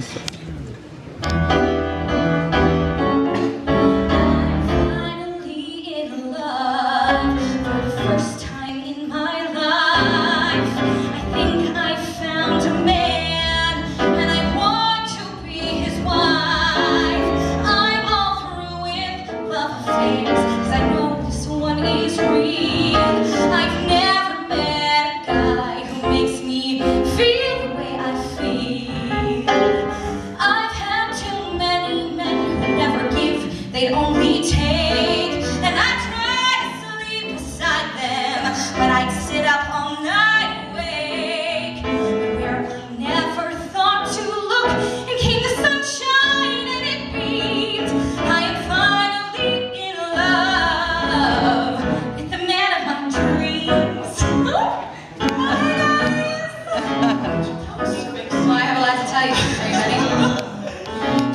Finally in love, for the first time in my life, I think I found a man, and I want to be his wife. I'm all through with love affairs, 'cause I know this one is real. I've never met a guy who makes me feel they only take, and I try to sleep beside them, but I sit up all night awake, where I never thought to look, and came the sunshine and it beat. I am finally in love with the man of my dreams. That was so big, so I have a lot to tell you.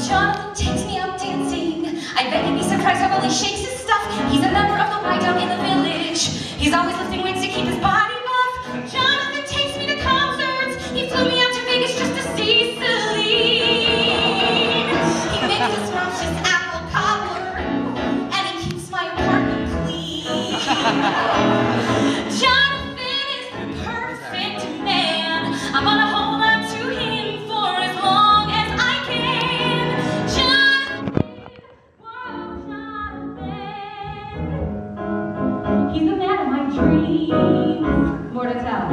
Jonathan takes me out dancing. I bet he'd be surprised how well he shakes his stuff. He's a member of the Y down in the village. He's always lifting weights to keep his body buff. Jonathan takes me to concerts. He flew me out to Vegas just to see Celine. He makes us scrumptious apple cobbler, and he keeps my apartment clean. Jonathan is the perfect man. I'm on a more to tell.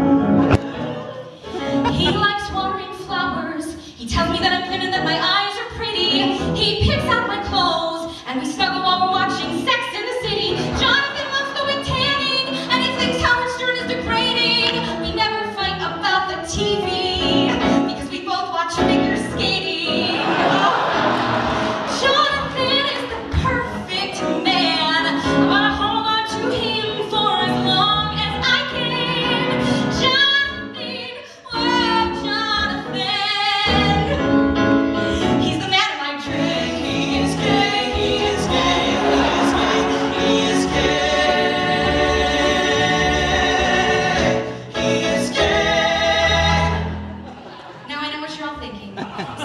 He likes watering flowers. He tells me that I'm thin and that my eyes are pretty. He picks out my clothes, and we snuggle while we're watching Sex in the City. Jonathan loves the way tanning, and he thinks Howard Stern is degrading. We never fight about the TV, because we both watch figure skating. Jonathan is the perfect man. I want to hold on to him for as long.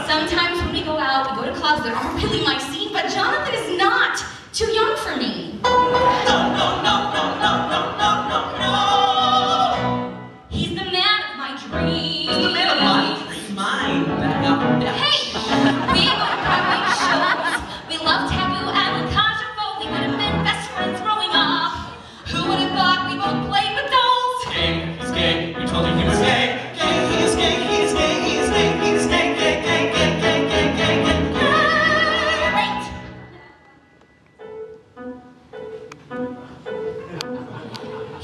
Sometimes when we go out, we go to clubs that aren't really my scene, but Jonathan is not too young for me. No, no, no, no, no, no, no, no, no! He's the man of my dreams. He's the man of my dreams. Mine. No. Hey! We go to Broadway shows. We love Taboo and Contra. We would have been best friends growing up. Who would have thought we both played with dolls? Gay, he's gay. We told him he was gay. Gay, he's gay.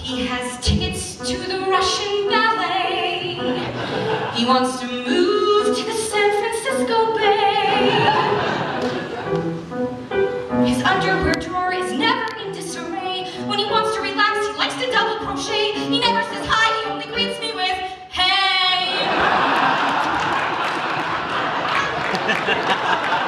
He has tickets to the Russian ballet. He wants to move to the San Francisco Bay. His underwear drawer is never in disarray. When he wants to relax, he likes to double crochet. He never says hi, he only greets me with, "Hey!"